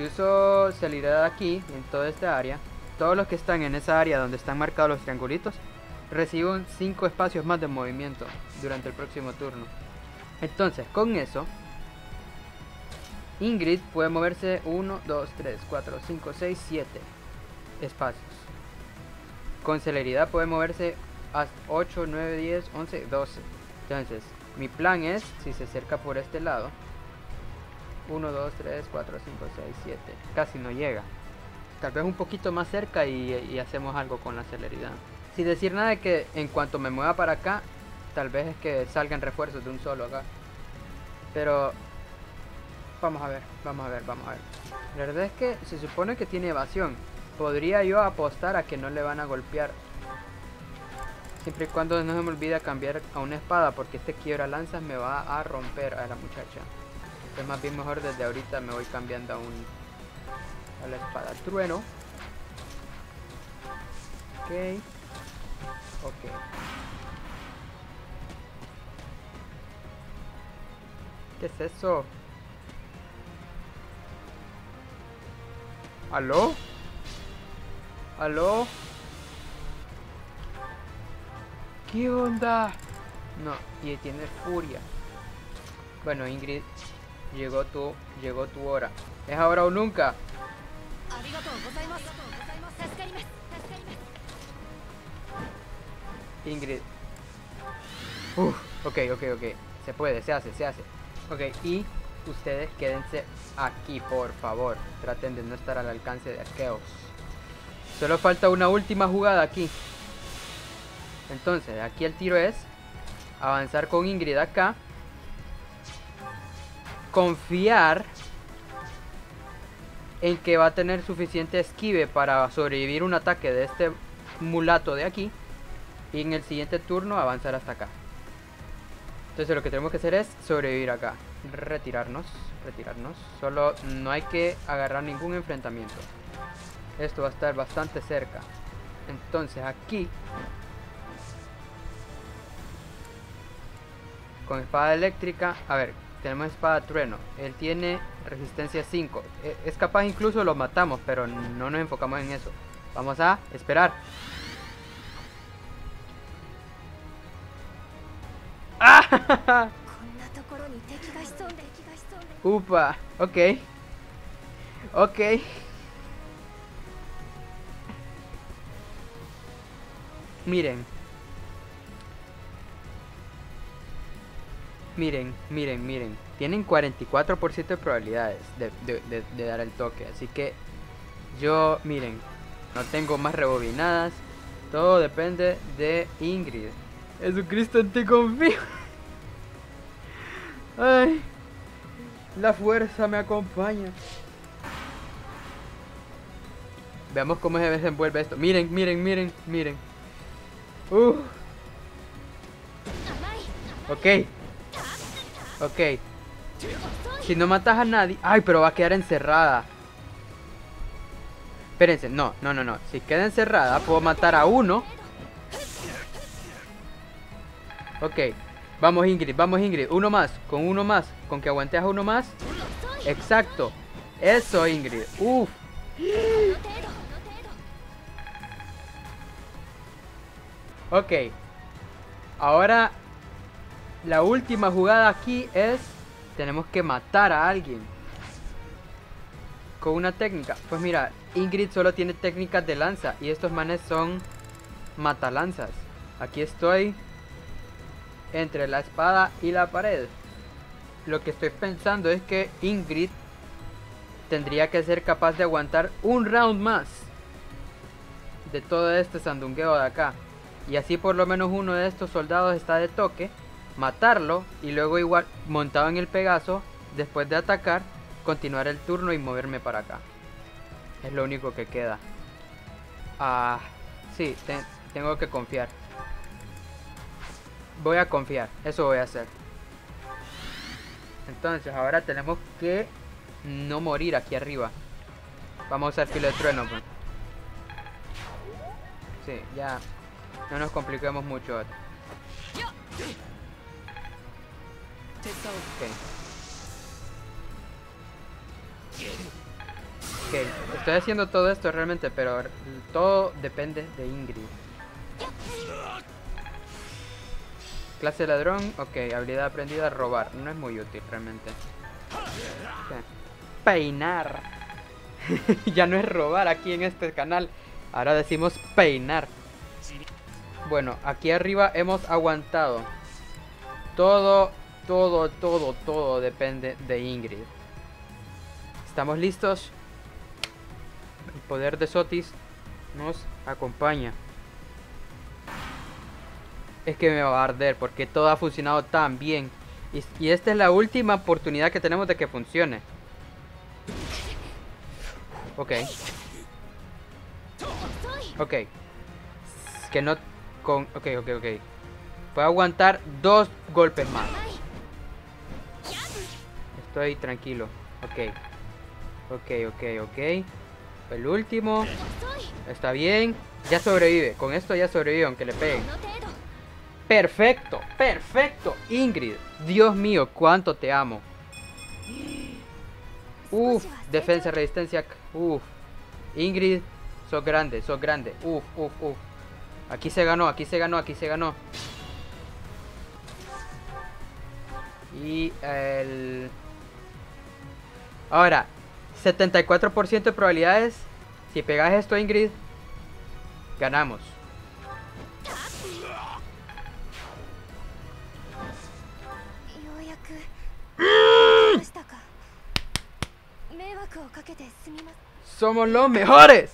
Si uso celeridad aquí, en toda esta área, todos los que están en esa área donde están marcados los triangulitos reciben 5 espacios más de movimiento durante el próximo turno. Entonces, con eso, Ingrid puede moverse 1, 2, 3, 4, 5, 6, 7 espacios. Con celeridad puede moverse hasta 8, 9, 10, 11, 12. Entonces, mi plan es, si se acerca por este lado, 1, 2, 3, 4, 5, 6, 7. Casi no llega. Tal vez un poquito más cerca y hacemos algo con la celeridad. Sin decir nada de que en cuanto me mueva para acá, tal vez es que salgan refuerzos de un solo acá. Pero vamos a ver, vamos a ver, vamos a ver. La verdad es que se supone que tiene evasión. Podría yo apostar a que no le van a golpear. Siempre y cuando no se me olvida cambiar a una espada, porque este quiebra lanzas me va a romper a la muchacha. Entonces más bien mejor desde ahorita me voy cambiando a la espada trueno. Ok. Ok. ¿Qué es eso? ¿Aló? ¿Aló? ¿Qué onda? No, y tiene furia. Bueno, Ingrid, llegó tu hora. Es ahora o nunca. Ingrid. Ok, ok, ok. Se puede, se hace, se hace. Ok, y ustedes quédense aquí, por favor. Traten de no estar al alcance de Arkeo. Solo falta una última jugada aquí. Entonces, aquí el tiro es avanzar con Ingrid acá. Confiar en que va a tener suficiente esquive para sobrevivir un ataque de este mulato de aquí. Y en el siguiente turno avanzar hasta acá. Entonces lo que tenemos que hacer es sobrevivir acá. Retirarnos, retirarnos. Solo no hay que agarrar ningún enfrentamiento. Esto va a estar bastante cerca. Entonces aquí, con espada eléctrica, a ver, tenemos espada trueno. Él tiene resistencia 5. Es capaz, incluso lo matamos, pero no nos enfocamos en eso. Vamos a esperar. ¡Ah! ¡Upa! Ok. Ok. Miren. Miren, miren, miren. Tienen 44% de probabilidades de dar el toque. Así que yo, miren, no tengo más rebobinadas. Todo depende de Ingrid. Jesucristo, en ti confío. Ay, la fuerza me acompaña. Veamos cómo se desenvuelve esto. Miren, miren, miren, miren. Ok. Ok. Si no matas a nadie... Ay, pero va a quedar encerrada. Espérense, no, no, no, no. Si queda encerrada, puedo matar a uno. Ok. Vamos, Ingrid, vamos, Ingrid. Uno más, con que aguantes a uno más. Exacto. Eso, Ingrid. Uf. Ok. Ahora... la última jugada aquí es... tenemos que matar a alguien con una técnica. Pues mira, Ingrid solo tiene técnicas de lanza. Y estos manes son... matalanzas. Aquí estoy... entre la espada y la pared. Lo que estoy pensando es que Ingrid... tendría que ser capaz de aguantar un round más de todo este sandungueo de acá. Y así por lo menos uno de estos soldados está de toque. Matarlo y luego, igual montado en el Pegaso, después de atacar, continuar el turno y moverme para acá. Es lo único que queda. Ah, sí, tengo que confiar. Voy a confiar, eso voy a hacer. Entonces ahora tenemos que no morir aquí arriba. Vamos a usar filo de trueno, pues. Sí, ya no nos compliquemos mucho. Okay. Ok, estoy haciendo todo esto realmente, pero todo depende de Ingrid. Clase ladrón, ok, habilidad aprendida, robar. No es muy útil realmente. Okay. Peinar. Ya no es robar aquí en este canal. Ahora decimos peinar. Bueno, aquí arriba hemos aguantado. Todo depende de Ingrid. ¿Estamos listos? El poder de Sotis nos acompaña. Es que me va a arder porque todo ha funcionado tan bien. Y esta es la última oportunidad que tenemos de que funcione. Ok. Ok. Que no... Con... Ok. Puedo aguantar 2 golpes más. Estoy tranquilo. Ok. El último. Está bien. Ya sobrevive. Con esto ya sobrevive aunque le peguen. Perfecto. Ingrid, Dios mío, cuánto te amo. Uf, defensa, resistencia. Uf. Ingrid, sos grande. Uf. Aquí se ganó. Y el... Ahora, 74% de probabilidades. Si pegas esto, Ingrid, ganamos. Somos los mejores.